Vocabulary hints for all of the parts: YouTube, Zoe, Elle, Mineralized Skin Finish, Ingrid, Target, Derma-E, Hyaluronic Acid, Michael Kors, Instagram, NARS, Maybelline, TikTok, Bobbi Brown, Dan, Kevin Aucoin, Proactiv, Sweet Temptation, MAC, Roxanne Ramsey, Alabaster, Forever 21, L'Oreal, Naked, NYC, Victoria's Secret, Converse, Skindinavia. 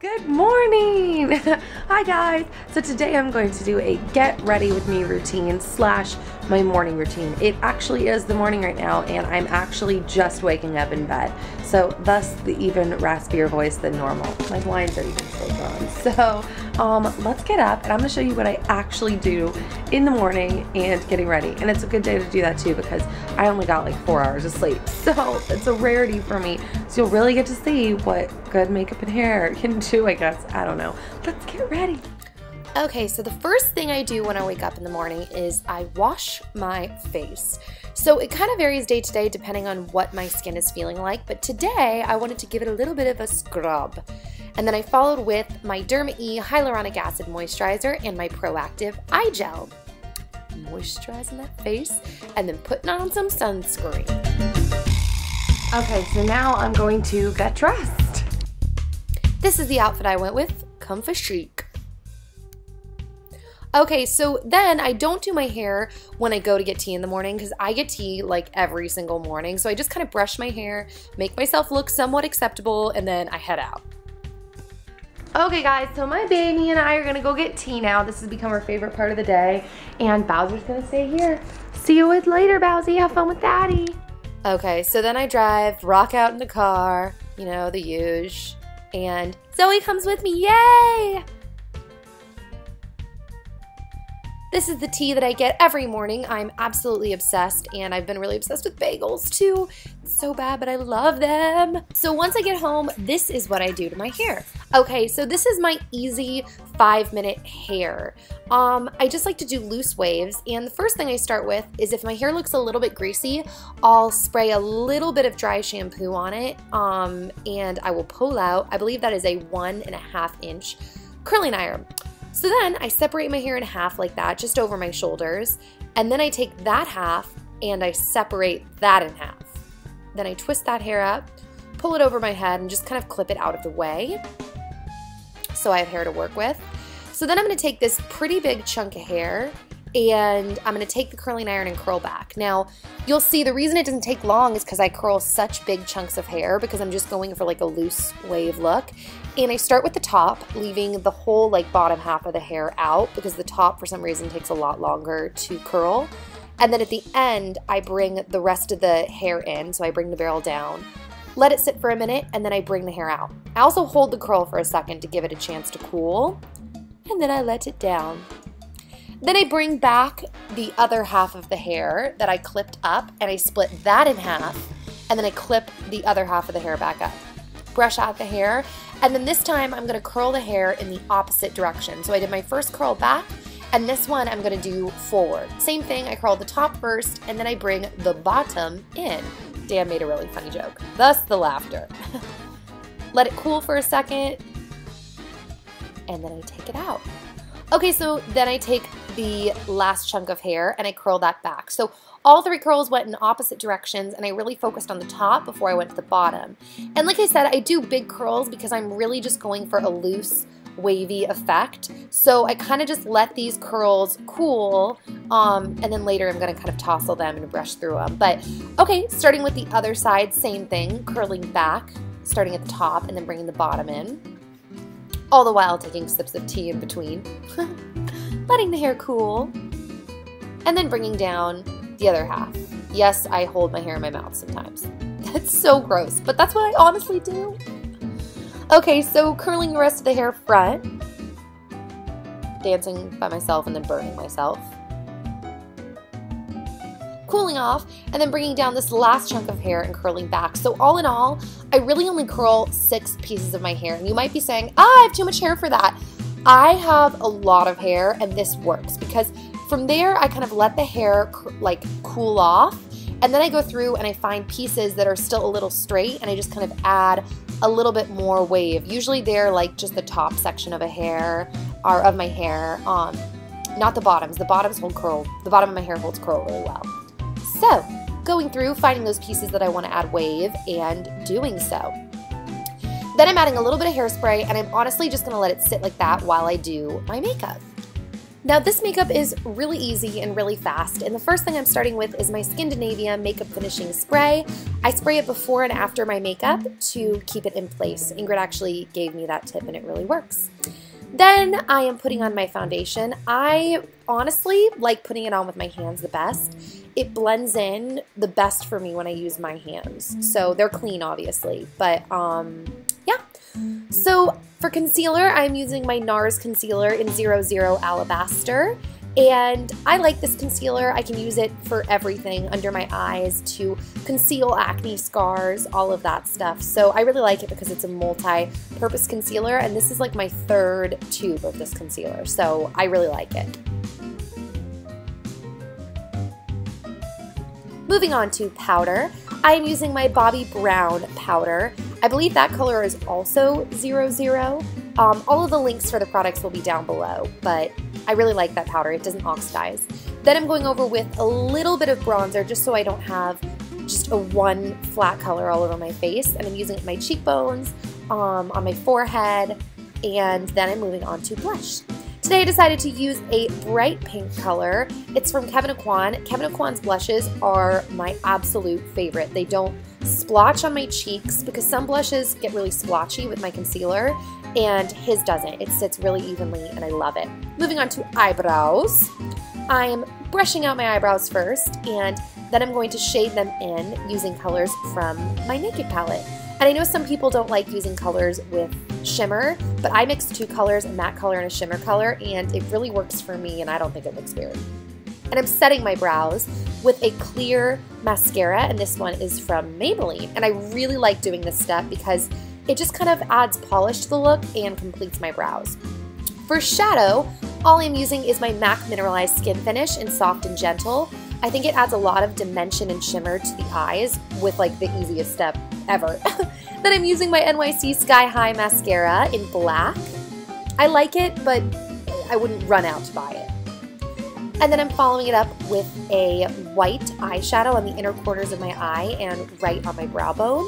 Good morning! Hi guys! So today I'm going to do a get ready with me routine slash my morning routine. It actually is the morning right now and I'm actually just waking up in bed. So thus the even raspier voice than normal. My blinds are even still gone. So let's get up and I'm going to show you what I actually do in the morning and getting ready. And it's a good day to do that too because I only got like 4 hours of sleep. So it's a rarity for me. So you'll really get to see what good makeup and hair can do. I guess. I don't know. Let's get ready. Okay, so the first thing I do when I wake up in the morning is I wash my face. So it kind of varies day to day depending on what my skin is feeling like, but today I wanted to give it a little bit of a scrub. And then I followed with my Derma-E Hyaluronic Acid Moisturizer and my Proactiv Eye Gel. Moisturizing that face and then putting on some sunscreen. Okay, so now I'm going to get dressed. This is the outfit I went with, comfy chic. Okay, so then I don't do my hair when I go to get tea in the morning because I get tea like every single morning. So I just kind of brush my hair, make myself look somewhat acceptable, and then I head out. Okay guys, so my baby and I are gonna go get tea now. This has become our favorite part of the day. And Bowser's gonna stay here. See you later, Bowser. Have fun with Daddy. Okay, so then I drive, rock out in the car, you know, the huge. And Zoe comes with me, yay! This is the tea that I get every morning. I'm absolutely obsessed and I've been really obsessed with bagels too. It's so bad, but I love them. So once I get home, this is what I do to my hair. Okay, so this is my easy 5-minute hair. I just like to do loose waves, and the first thing I start with is if my hair looks a little bit greasy, I'll spray a little bit of dry shampoo on it and I will pull out, I believe that is a 1.5-inch curling iron. So then I separate my hair in half like that, just over my shoulders, and then I take that half and I separate that in half. Then I twist that hair up, pull it over my head, and just kind of clip it out of the way so I have hair to work with. So then I'm going to take this pretty big chunk of hair and I'm going to take the curling iron and curl back. Now, you'll see the reason it doesn't take long is because I curl such big chunks of hair because I'm just going for like a loose wave look. And I start with the top, leaving the whole like bottom half of the hair out because the top for some reason takes a lot longer to curl. And then at the end, I bring the rest of the hair in, so I bring the barrel down, let it sit for a minute, and then I bring the hair out. I also hold the curl for a second to give it a chance to cool, and then I let it down. Then I bring back the other half of the hair that I clipped up, and I split that in half, and then I clip the other half of the hair back up. Brush out the hair, and then this time I'm going to curl the hair in the opposite direction. So I did my first curl back, and this one I'm going to do forward. Same thing, I curl the top first, and then I bring the bottom in. Dan made a really funny joke, thus the laughter. Let it cool for a second, and then I take it out. Okay, so then I take the last chunk of hair and I curl that back. So all three curls went in opposite directions and I really focused on the top before I went to the bottom. And like I said, I do big curls because I'm really just going for a loose, wavy effect. So I kind of just let these curls cool and then later I'm going to kind of tousle them and brush through them. But okay, starting with the other side, same thing, curling back, starting at the top and then bringing the bottom in. All the while taking sips of tea in between, letting the hair cool, and then bringing down the other half. Yes, I hold my hair in my mouth sometimes. That's so gross, but that's what I honestly do. Okay, so curling the rest of the hair front, dancing by myself and then burning myself, cooling off, and then bringing down this last chunk of hair and curling back. So all in all, I really only curl 6 pieces of my hair. And you might be saying, I have too much hair for that. I have a lot of hair and this works because from there I kind of let the hair like cool off and then I go through and I find pieces that are still a little straight and I just kind of add a little bit more wave. Usually they're like just the top section of a hair or of my hair, not the bottoms. The bottoms hold curl, the bottom of my hair holds curl really well. So, going through, finding those pieces that I want to add wave, and doing so. Then I'm adding a little bit of hairspray, and I'm honestly just going to let it sit like that while I do my makeup. Now this makeup is really easy and really fast, and the first thing I'm starting with is my Skindinavia Makeup Finishing Spray. I spray it before and after my makeup to keep it in place. Ingrid actually gave me that tip and it really works. Then I am putting on my foundation. I honestly like putting it on with my hands the best. It blends in the best for me when I use my hands. So they're clean obviously, but yeah. So for concealer, I'm using my NARS concealer in 00 Alabaster. And I like this concealer. I can use it for everything under my eyes to conceal acne scars, all of that stuff. So I really like it because it's a multi-purpose concealer, and this is like my third tube of this concealer, so I really like it. Moving on to powder, I am using my Bobbi Brown powder. I believe that color is also 00. All of the links for the products will be down below, but I really like that powder. It doesn't oxidize. Then I'm going over with a little bit of bronzer just so I don't have just a one flat color all over my face. And I'm using it on my cheekbones, on my forehead, and then I'm moving on to blush. Today I decided to use a bright pink color. It's from Kevin Aucoin. Kevin Aucoin's blushes are my absolute favorite. They don't splotch on my cheeks because some blushes get really splotchy with my concealer, and his doesn't. It sits really evenly and I love it. Moving on to eyebrows. I'm brushing out my eyebrows first, and then I'm going to shade them in using colors from my Naked palette. And I know some people don't like using colors with shimmer, but I mix two colors, a matte color and a shimmer color, and it really works for me and I don't think it looks weird. And I'm setting my brows with a clear mascara, and this one is from Maybelline. And I really like doing this step because it just kind of adds polish to the look and completes my brows. For shadow, all I'm using is my MAC Mineralized Skin Finish in Soft and Gentle. I think it adds a lot of dimension and shimmer to the eyes with like the easiest step ever. Then I'm using my NYC Sky High Mascara in black. I like it, but I wouldn't run out to buy it. And then I'm following it up with a white eyeshadow on the inner corners of my eye and right on my brow bone.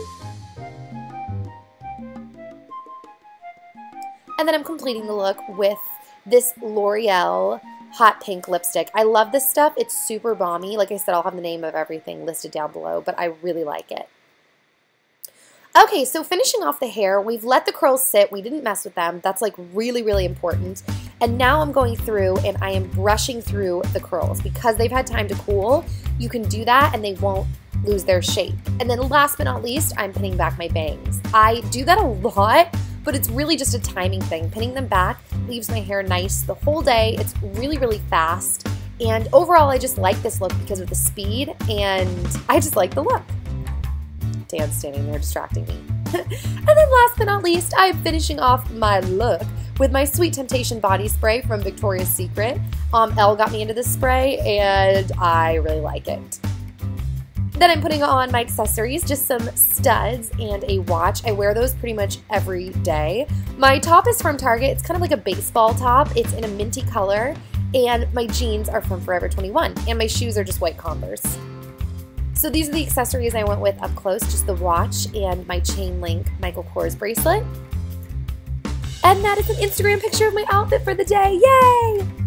And then I'm completing the look with this L'Oreal hot pink lipstick. I love this stuff. It's super balmy. Like I said, I'll have the name of everything listed down below, but I really like it. Okay, so finishing off the hair, we've let the curls sit. We didn't mess with them. That's like really, really important. And now I'm going through and I am brushing through the curls because they've had time to cool. You can do that and they won't lose their shape. And then last but not least, I'm pinning back my bangs. I do that a lot, but it's really just a timing thing. Pinning them back leaves my hair nice the whole day. It's really, really fast. And overall, I just like this look because of the speed, and I just like the look. Dan's standing there distracting me. And then last but not least, I'm finishing off my look with my Sweet Temptation body spray from Victoria's Secret. Elle got me into this spray and I really like it. Then I'm putting on my accessories, just some studs and a watch. I wear those pretty much every day. My top is from Target. It's kind of like a baseball top. It's in a minty color, and my jeans are from Forever 21, and my shoes are just white Converse. So these are the accessories I went with up close, just the watch and my chain link Michael Kors bracelet. And that is an Instagram picture of my outfit for the day, yay!